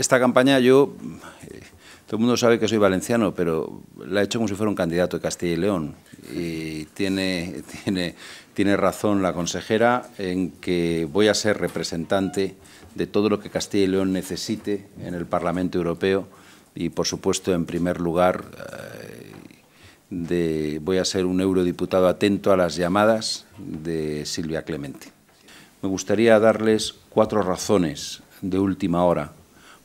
esta campaña yo, todo el mundo sabe que soy valenciano, pero la he hecho como si fuera un candidato de Castilla y León. Y tiene razón la consejera en que voy a ser representante de todo lo que Castilla y León necesite en el Parlamento Europeo y, por supuesto, en primer lugar, voy a ser un eurodiputado atento a las llamadas de Silvia Clemente. Me gustaría darles 4 razones de última hora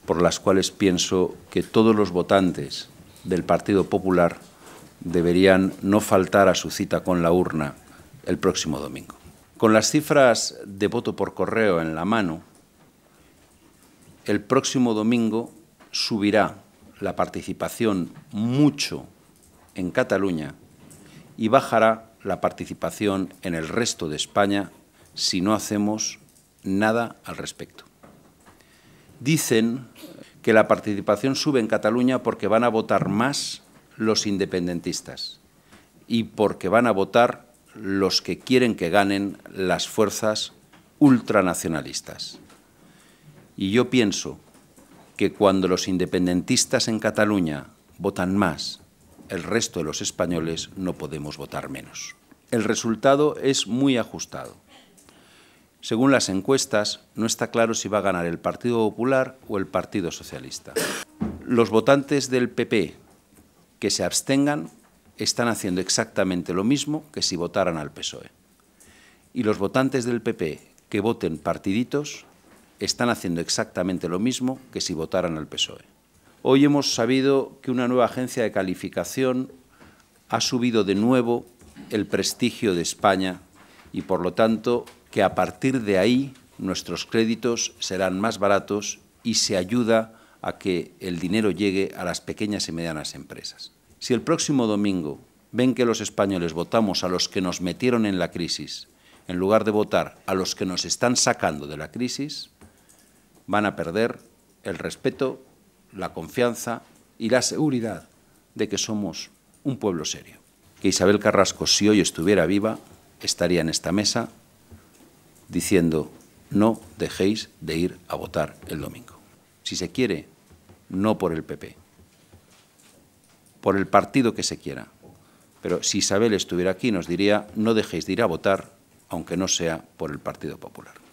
por las cuales pienso que todos los votantes del Partido Popular deberían no faltar a su cita con la urna el próximo domingo. Con las cifras de voto por correo en la mano, el próximo domingo subirá la participación mucho en Cataluña y bajará la participación en el resto de España si no hacemos nada al respecto. Dicen que la participación sube en Cataluña porque van a votar más los independentistas y porque van a votar los que quieren que ganen las fuerzas ultranacionalistas. Y yo pienso que cuando los independentistas en Cataluña votan más, el resto de los españoles no podemos votar menos. El resultado es muy ajustado. Según las encuestas, no está claro si va a ganar el Partido Popular o el Partido Socialista. Los votantes del PP que se abstengan están haciendo exactamente lo mismo que si votaran al PSOE. Y los votantes del PP que voten partiditos están haciendo exactamente lo mismo que si votaran al PSOE. Hoy hemos sabido que una nueva agencia de calificación ha subido de nuevo el prestigio de España y, por lo tanto, que a partir de ahí nuestros créditos serán más baratos y se ayuda a que el dinero llegue a las pequeñas y medianas empresas. Si el próximo domingo ven que los españoles votamos a los que nos metieron en la crisis, en lugar de votar a los que nos están sacando de la crisis, van a perder el respeto, la confianza y la seguridad de que somos un pueblo serio. Que Isabel Carrasco, si hoy estuviera viva, estaría en esta mesa diciendo: no dejéis de ir a votar el domingo. Si se quiere, no por el PP, por el partido que se quiera. Pero si Isabel estuviera aquí nos diría: no dejéis de ir a votar, aunque no sea por el Partido Popular.